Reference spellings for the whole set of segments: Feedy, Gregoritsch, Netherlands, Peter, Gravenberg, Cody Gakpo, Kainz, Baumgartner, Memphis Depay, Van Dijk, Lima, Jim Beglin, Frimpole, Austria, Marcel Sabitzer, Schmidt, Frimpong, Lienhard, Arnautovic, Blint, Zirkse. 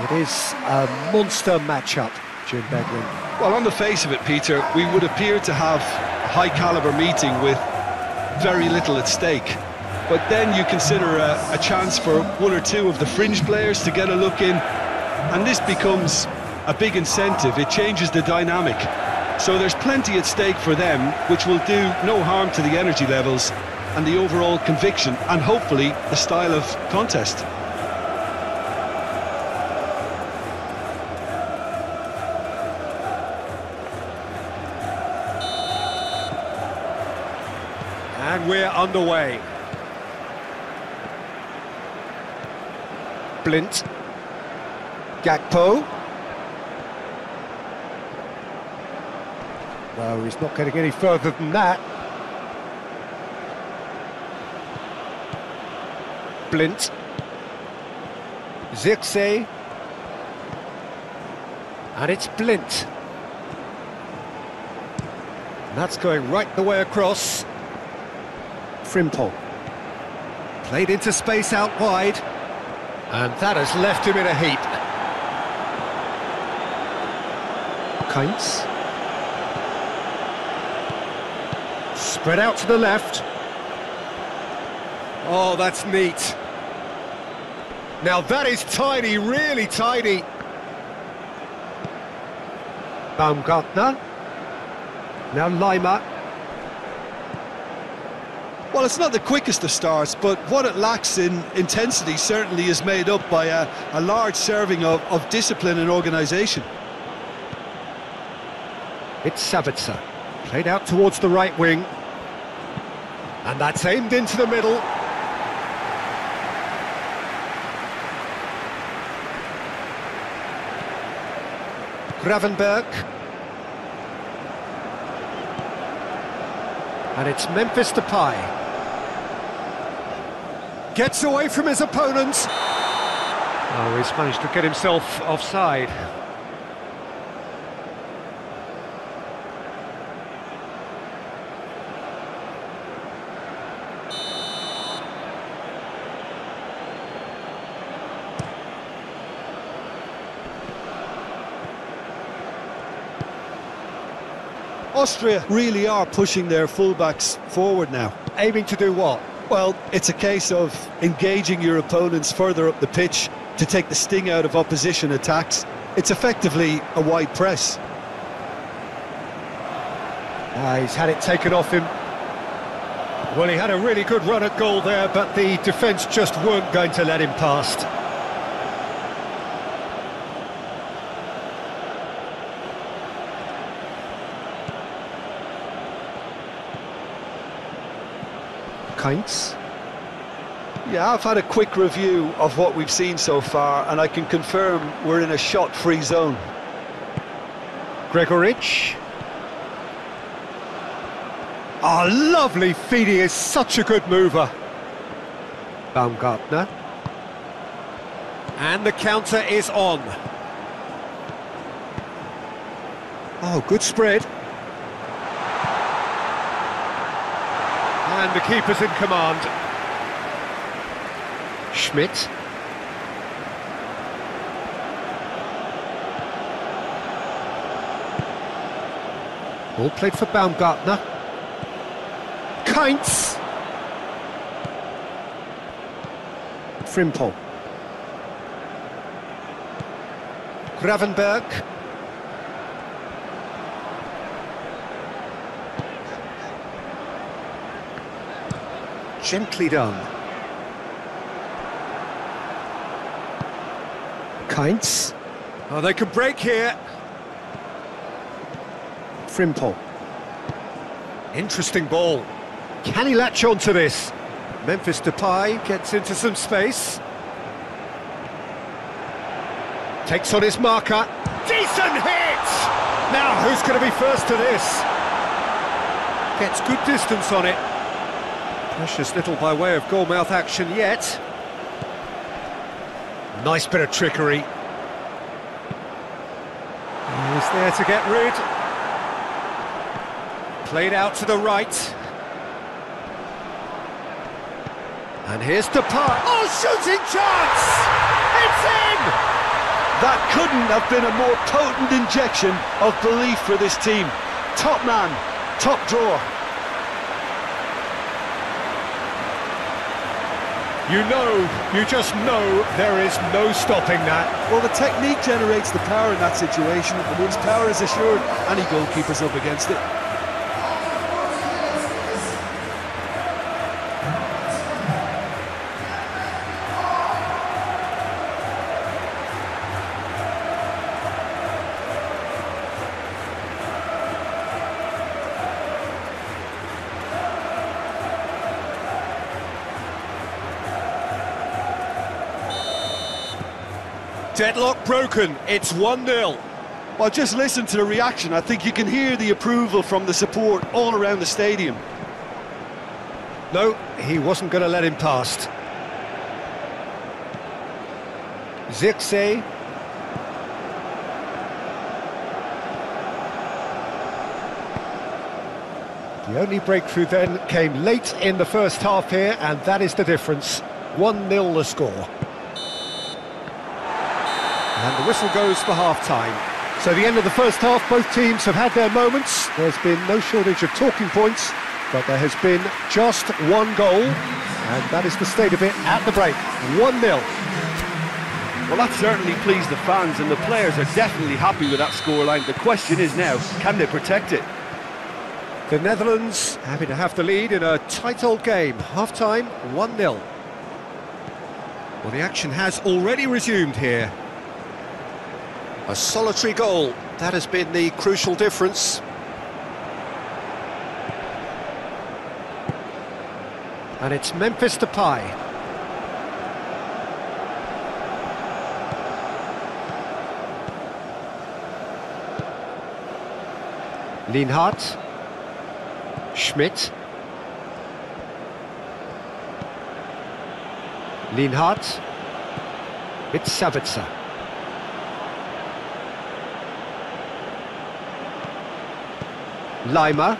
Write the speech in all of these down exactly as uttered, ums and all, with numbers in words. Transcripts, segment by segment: It is a monster matchup, Jim Beglin. Well, on the face of it, Peter, we would appear to have a high-caliber meeting with very little at stake. But then you consider a, a chance for one or two of the fringe players to get a look in, and this becomes a big incentive. It changes the dynamic. So there's plenty at stake for them, which will do no harm to the energy levels and the overall conviction, and hopefully the style of contest. And we're underway. Blint, Gakpo. No, he's not getting any further than that. Blint, Zirkse, and it's Blint. And that's going right the way across. Frimpole played into space out wide. And that has left him in a heap. Kainz. Spread out to the left. Oh, that's neat. Now that is tidy, really tidy. Baumgartner. Now Lima. Well, it's not the quickest of starts, but what it lacks in intensity certainly is made up by a, a large serving of, of discipline and organisation. It's Sabitzer, played out towards the right wing. And that's aimed into the middle. Gravenberg. And it's Memphis Depay. Gets away from his opponents. Oh, he's managed to get himself offside. Austria really are pushing their fullbacks forward now. Aiming to do what? Well, it's a case of engaging your opponents further up the pitch to take the sting out of opposition attacks. It's effectively a wide press. Ah, he's had it taken off him. Well, he had a really good run at goal there, but the defence just weren't going to let him past. Kainz. Yeah, I've had a quick review of what we've seen so far, and I can confirm we're in a shot-free zone. Gregoritsch. Oh, lovely. Feedy is such a good mover. Baumgartner. And the counter is on. Oh, good spread. And the keeper's in command. Schmidt. Ball played for Baumgartner. Kainz. Frimpong. Gravenberg. Gently done. Kainz. Oh, they can break here. Frimpong. Interesting ball. Can he latch onto this? Memphis Depay gets into some space. Takes on his marker. Decent hit! Now, who's going to be first to this? Gets good distance on it. Precious little by way of goal-mouth action yet. Nice bit of trickery. He's there to get rid. Played out to the right. And here's Depay. Oh, shooting chance! It's in! That couldn't have been a more potent injection of belief for this team. Top man, top drawer. You know, you just know there is no stopping that. Well, the technique generates the power in that situation, and once power is assured, any goalkeeper's up against it. Deadlock broken, it's one nil. Well, just listen to the reaction. I think you can hear the approval from the support all around the stadium. No, he wasn't going to let him past. Zirkse. The only breakthrough then came late in the first half here, and that is the difference. one nil the score. And the whistle goes for half-time. So the end of the first half, both teams have had their moments. There's been no shortage of talking points, but there has been just one goal, and that is the state of it at the break. one nil. Well, that certainly pleased the fans, and the players are definitely happy with that scoreline. The question is now, can they protect it? The Netherlands happy to have the lead in a tight old game. Half-time, one nil. Well, the action has already resumed here. A solitary goal, that has been the crucial difference. And it's Memphis Depay. Lienhard. Schmidt. Lienhard. It's Sabitzer. Lima.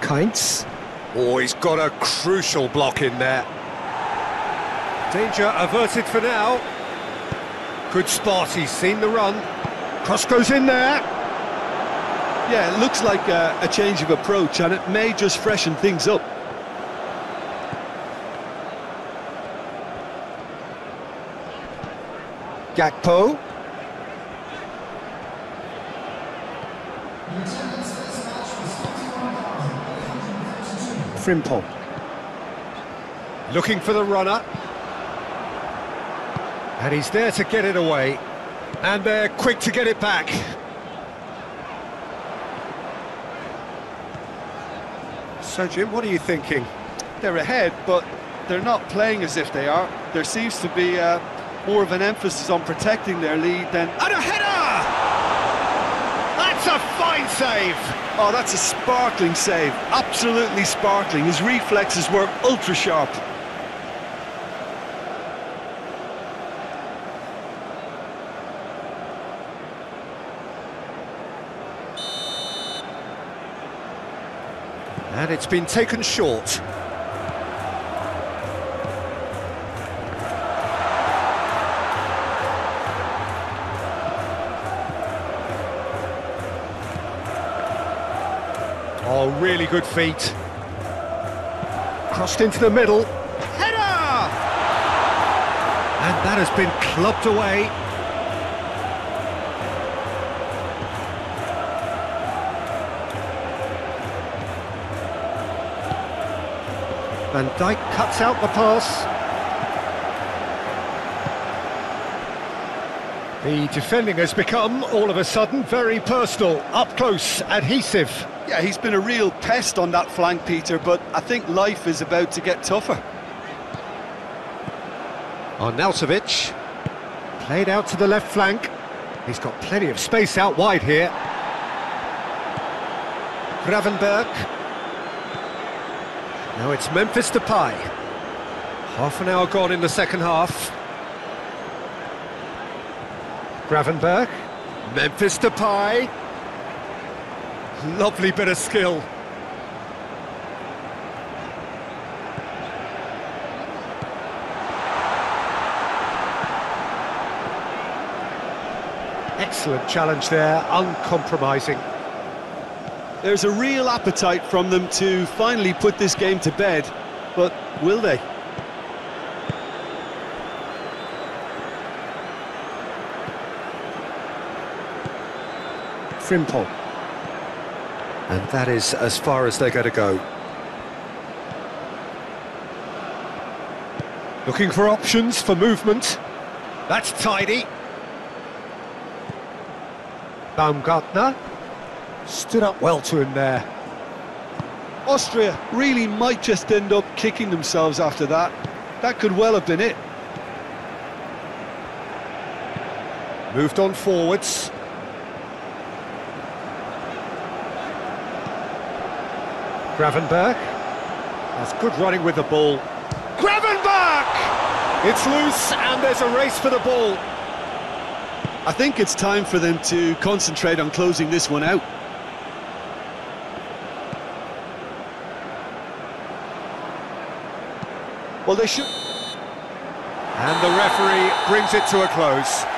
Kainz. Oh, he's got a crucial block in there. Danger averted for now. Good spot, he's seen the run. Cross goes in there. Yeah, it looks like a, a change of approach, and it may just freshen things up. Gakpo. Frimpole. Looking for the runner. And he's there to get it away. And they're quick to get it back. So, Jim, what are you thinking? They're ahead, but they're not playing as if they are. There seems to be uh, more of an emphasis on protecting their lead than... And a header! That's a fine save! Oh, that's a sparkling save. Absolutely sparkling. His reflexes were ultra-sharp. And it's been taken short. Oh, really good feet. Crossed into the middle. Header! And that has been clubbed away. Van Dijk cuts out the pass. The defending has become, all of a sudden, very personal, up close, adhesive. Yeah, he's been a real pest on that flank, Peter, but I think life is about to get tougher. Arnautovic, played out to the left flank. He's got plenty of space out wide here. Gravenberg. Now it's Memphis Depay. Half an hour gone in the second half. Gravenberg. Memphis Depay. Lovely bit of skill. Excellent challenge there, uncompromising. There's a real appetite from them to finally put this game to bed, but will they? Frimpong. And that is as far as they're going to go. Looking for options for movement. That's tidy. Baumgartner stood up well to him there. Austria really might just end up kicking themselves after that. That could well have been it. Moved on forwards. Gravenberg has good running with the ball. Gravenberg! It's loose and there's a race for the ball. I think it's time for them to concentrate on closing this one out. Well, they should. And the referee brings it to a close.